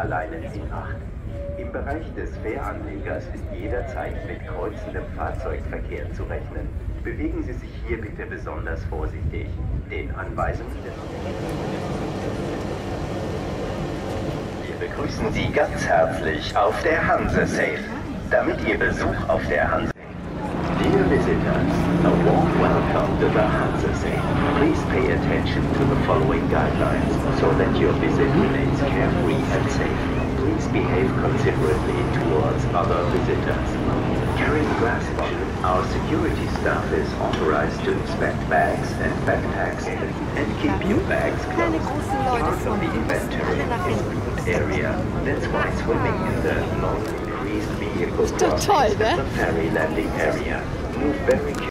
alleine in Acht. Im Bereich des Fähranlegers ist jederzeit mit kreuzendem Fahrzeugverkehr zu rechnen. Bewegen Sie sich hier bitte besonders vorsichtig. Den Anweisungen des... Wir begrüßen Sie ganz herzlich auf der Hanse Sail. Damit Ihr Besuch auf der Hanse... Dear visitors, a warm welcome to the Hanse Sail. Please pay attention to the following guidelines so that your visit remains carefree and safe. Please behave considerately towards other visitors. Carrying glass bottles, our security staff is authorized to inspect bags and backpacks and keep your bags closed. Part of the inventory is food area. That's why swimming in the non-increased vehicle crossing the ferry landing area. Move very carefully.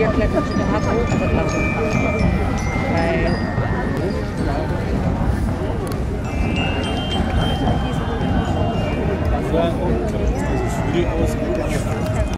get like a chicken half hour, but love it.